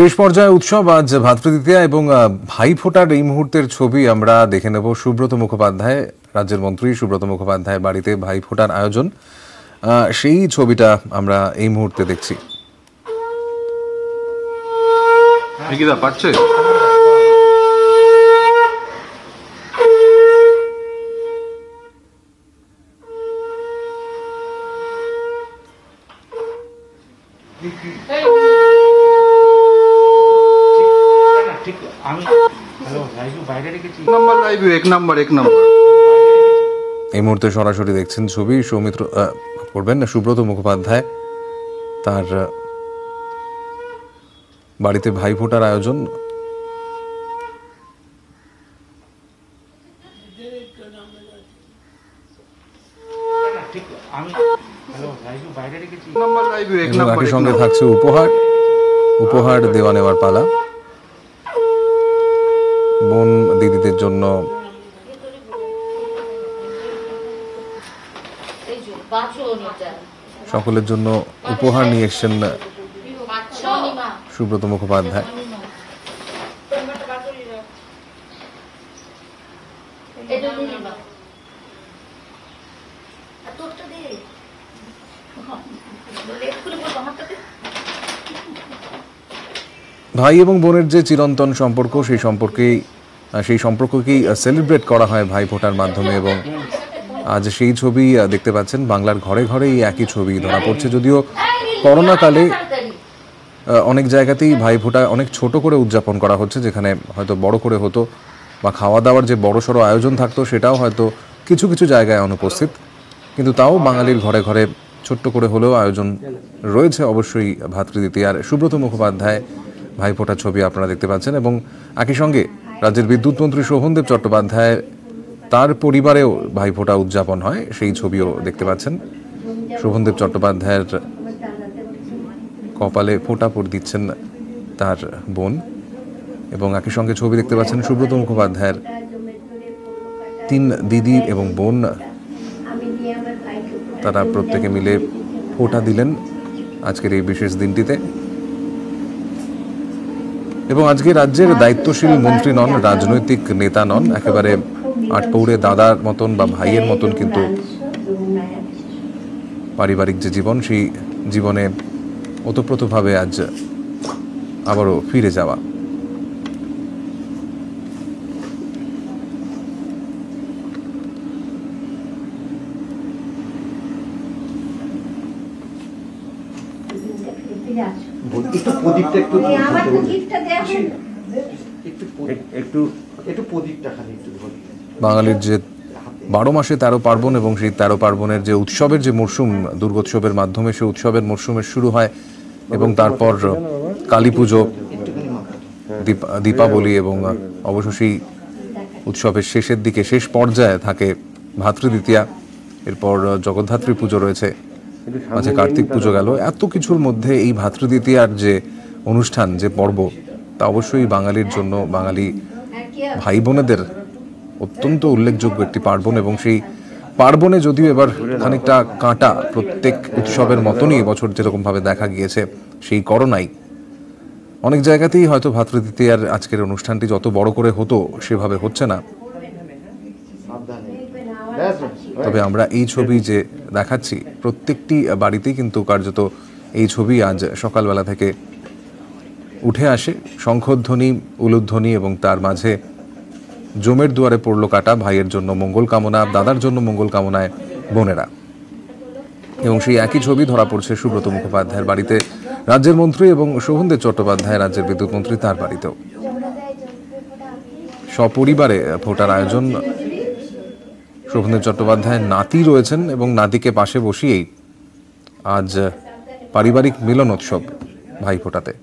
शेष पर्याय उत्सव आज भ्रातृद्वितीया भाई फोटार এই মুহূর্তের ছবি আমরা দেখে নেব। সুব্রত মুখোপাধ্যায়, রাজ্যের মন্ত্রী সুব্রত মুখোপাধ্যায় বাড়িতে ভাই ফোটার আয়োজন, সেই ছবিটা আমরা এই মুহূর্তে দেখছি। কিবা পাচ্ছে এই মুহূর্তে সরাসরি দেখছেন ছবি। সৌমিত্র করবেন না, সুব্রত মুখোপাধ্যায় তার বাড়িতে ভাই ফোটার আয়োজন। একই সঙ্গে থাকছে উপহার, উপহার দেওয়া নেওয়ার পালা। বোন দিদিদের জন্য সকলের জন্য উপহার নিয়ে এসেছেন সুব্রত মুখোপাধ্যায়। ভাই এবং বোনের যে চিরন্তন সম্পর্ক, সেই সম্পর্ককেই সেলিব্রেট করা হয় ভাই ফোটার মাধ্যমে, এবং আজ সেই ছবি দেখতে পাচ্ছেন। বাংলার ঘরে ঘরে একই ছবি ধরা পড়ছে, যদিও করোনা কালে অনেক জায়গাতেই ভাই ফোটা অনেক ছোট করে উদযাপন করা হচ্ছে, যেখানে হয়তো বড় করে হতো বা খাওয়া দাওয়ার যে বড় সড়ো আয়োজন থাকতো সেটাও হয়তো কিছু কিছু জায়গায় অনুপস্থিত, কিন্তু তাও বাঙালির ঘরে ঘরে ছোট্ট করে হলেও আয়োজন রয়েছে অবশ্যই ভ্রাতৃদ্বিতীয়ার। সুব্রত মুখোপাধ্যায় ভাই ফোটার ছবি আপনারা দেখতে পাচ্ছেন, এবং একই সঙ্গে রাজ্যের বিদ্যুৎ মন্ত্রী শোভনদেব চট্টোপাধ্যায় তার পরিবারেও ভাই ফোটা উদযাপন হয়, সেই ছবিও দেখতে পাচ্ছেন। শোভনদেব চট্টোপাধ্যায়ের কপালে ফোঁটা পর দিচ্ছেন তার বোন, এবং একই সঙ্গে ছবি দেখতে পাচ্ছেন সুব্রত মুখোপাধ্যায়ের তিন দিদি এবং বোন, তারা প্রত্যেকে মিলে ফোঁটা দিলেন আজকের এই বিশেষ দিনটিতে। এবং আজকে রাজ্যের দায়িত্বশীল মন্ত্রী নন, রাজনৈতিক নেতা নন, একেবারে আটপৌরে দাদার মতন বা ভাইয়ের মতন, কিন্তু পারিবারিক যে জীবন সেই জীবনে ওতপ্রোতভাবে আজ আবারও ফিরে যাওয়া। বাঙালির যে 12 মাসে 13 পার্বণ, এবং সেই 13 পার্বণের যে উৎসবের যে মরশুম, দুর্গোৎসবের মাধ্যমে সেই উৎসবের মরশুমের শুরু হয়, এবং তারপর কালী পুজো, দীপাবলি, এবং অবশ্যই উৎসবের শেষের দিকে শেষ পর্যায়ে থাকে ভ্রাতৃদ্বিতীয়া। এরপর জগদ্ধাত্রী পুজো রয়েছে, মাঝে কার্তিক পুজো গেল। এত কিছুর মধ্যে এই ভ্রাতৃদ্বিতীয়ার যে অনুষ্ঠান, যে পর্ব, তা অবশ্যই বাঙালির জন্য, বাঙালি ভাই বোনেদের অত্যন্ত উল্লেখযোগ্য একটি পার্বণ, এবং সেই পার্বণে যদিও এবার খানিকটা কাঁটা প্রত্যেক উৎসবের মতনই এবছর যেরকমভাবে দেখা গিয়েছে সেই করোনাই, অনেক জায়গাতেই হয়তো ভ্রাতৃদ্বিতীয়ার আজকের অনুষ্ঠানটি যত বড় করে হতো সেভাবে হচ্ছে না। তবে আমরা এই ছবি যে দেখাচ্ছি, প্রত্যেকটি বাড়িতেই কিন্তু কার্যত এই ছবি আজ সকালবেলা থেকে উঠে আসে। শঙ্খধ্বনি, উলুধ্বনি, এবং তার মাঝে জমের দুয়ারে পড়ল কাটা। ভাইয়ের জন্য মঙ্গল কামনা, দাদার জন্য মঙ্গল কামনায় বোনেরা, এবং সেই একই ছবি ধরা পড়ছে সুব্রত মুখোপাধ্যায়ের বাড়িতে, রাজ্যের মন্ত্রী, এবং শোভনদেব চট্টোপাধ্যায় রাজ্যের বিদ্যুৎ মন্ত্রী তার বাড়িতেও সপরিবারে ফোটার আয়োজন। শোভনদেব চট্টোপাধ্যায়ের নাতি রয়েছেন, এবং নাতিকে পাশে বসিয়েই আজ পারিবারিক মিলন উৎসব ভাই ফোটাতে।